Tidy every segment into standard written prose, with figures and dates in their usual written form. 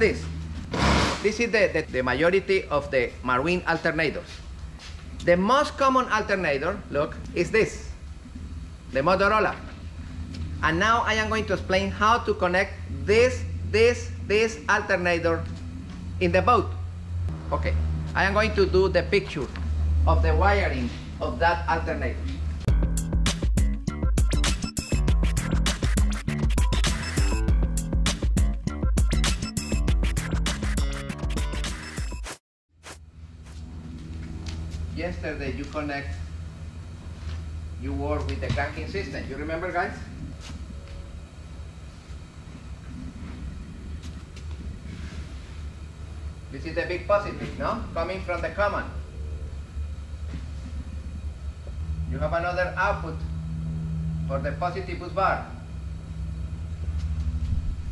at this. This is the majority of the marine alternators. The most common alternator, look, is this, the Motorola. And now I am going to explain how to connect this alternator in the boat. Okay, I am going to do the picture of the wiring of that alternator. Yesterday you work with the cranking system, you remember, guys? This is the big positive, no? Coming from the common. You have another output for the positive boost bar.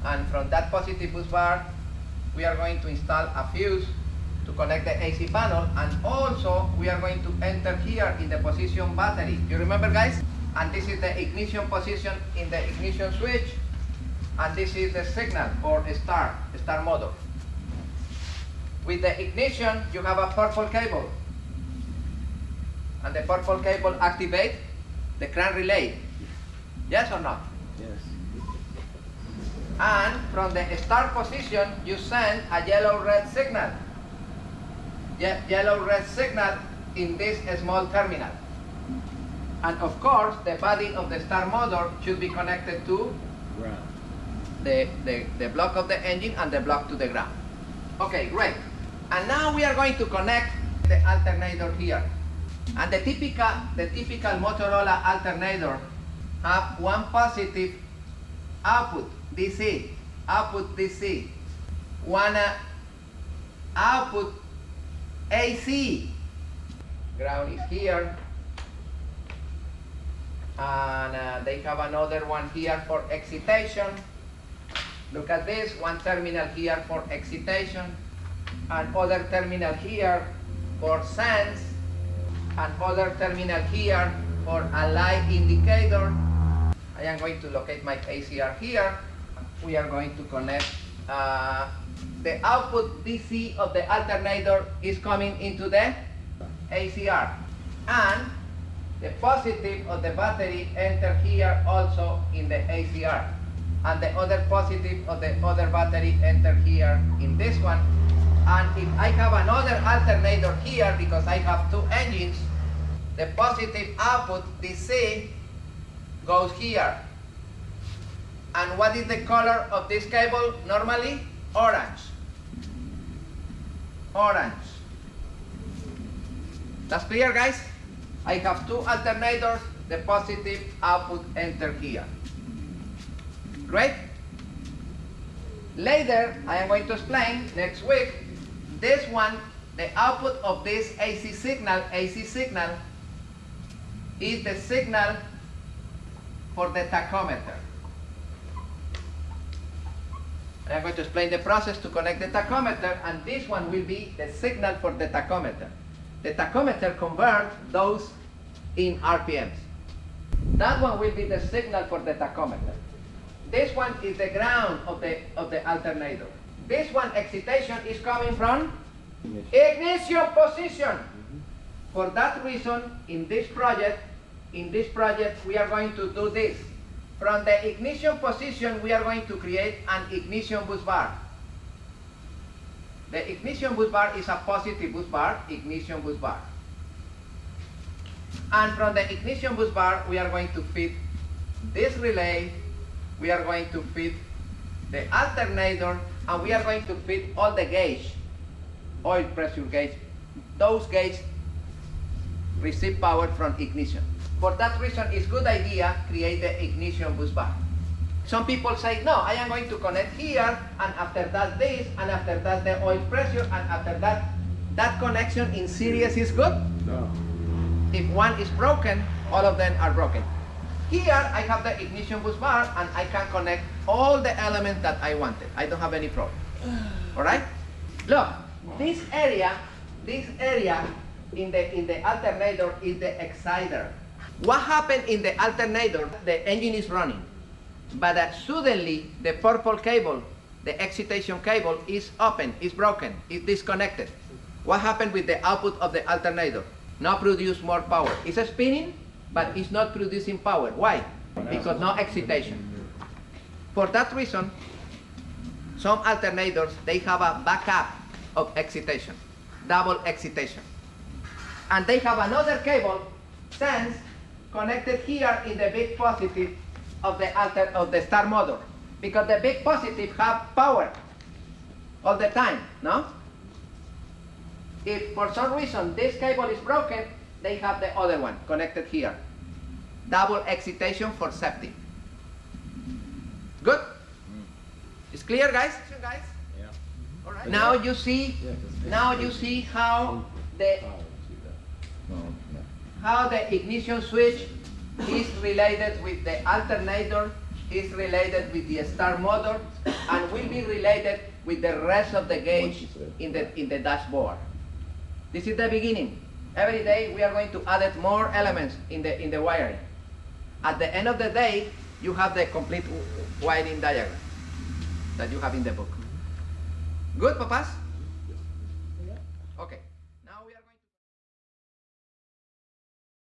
And from that positive boost bar, we are going to install a fuse to connect the AC panel, and also we are going to enter here in the position battery. You remember, guys? And this is the ignition position in the ignition switch, and this is the signal or start motor. With the ignition, you have a purple cable, and the purple cable activates the crank relay. Yes or not? Yes. And from the start position, you send a yellow-red signal. Yellow-red signal in this small terminal. And of course, the body of the start motor should be connected to the block of the engine and the block to the ground. Okay, great. And now we are going to connect the alternator here. And the typical Motorola alternator have one positive output DC, one output AC. Ground is here, and they have another one here for excitation. Look at this, one terminal here for excitation, and other terminal here for sense, and other terminal here for a light indicator. I am going to locate my ACR here. We are going to connect the output DC of the alternator is coming into the ACR, and the positive of the battery enter here also in the ACR, and the other positive of the other battery enter here in this one. And if I have another alternator here, because I have two engines, the positive output DC goes here. And what is the color of this cable normally? Orange. Orange. That's clear, guys? I have two alternators, the positive output enter here. Great. Later, I am going to explain next week, this one, the output of this AC signal is the signal for the tachometer. And I'm going to explain the process to connect the tachometer, and this one will be the signal for the tachometer. The tachometer converts those in RPMs. That one will be the signal for the tachometer. This one is the ground of the alternator. This one, excitation, is coming from ignition position. For that reason, in this project, we are going to do this. From the ignition position, we are going to create an ignition boost bar. The ignition boost bar is a positive boost bar, ignition boost bar. And from the ignition boost bar, we are going to feed this relay, we are going to feed the alternator, and we are going to feed all the gauge, oil pressure gauge. Those gauges receive power from ignition. For that reason, it's a good idea create the ignition boost bar. Some people say, no, I am going to connect here, and after that this, and after that the oil pressure, and after that, that connection in series is good? No. If one is broken, all of them are broken. Here I have the ignition boost bar, and I can connect all the elements that I wanted. I don't have any problem. All right? Look, this area in the alternator is the exciter. What happened in the alternator? The engine is running, but suddenly the purple cable, the excitation cable is open, is broken, is disconnected. What happened with the output of the alternator? Not produce more power. It's spinning, but it's not producing power. Why? Because no excitation. For that reason, some alternators, they have a backup of excitation, double excitation. And they have another cable, sense, connected here in the big positive of the star motor, because the big positive have power all the time, no? If for some reason this cable is broken, they have the other one connected here. Double excitation for safety. Good? It's clear, guys? Yeah. All right. Now you see, how the ignition switch is related with the alternator, is related with the star motor, and will be related with the rest of the gauge in the dashboard. This is the beginning. Every day we are going to add more elements in the wiring. At the end of the day, you have the complete wiring diagram that you have in the book. Good, papas? Okay.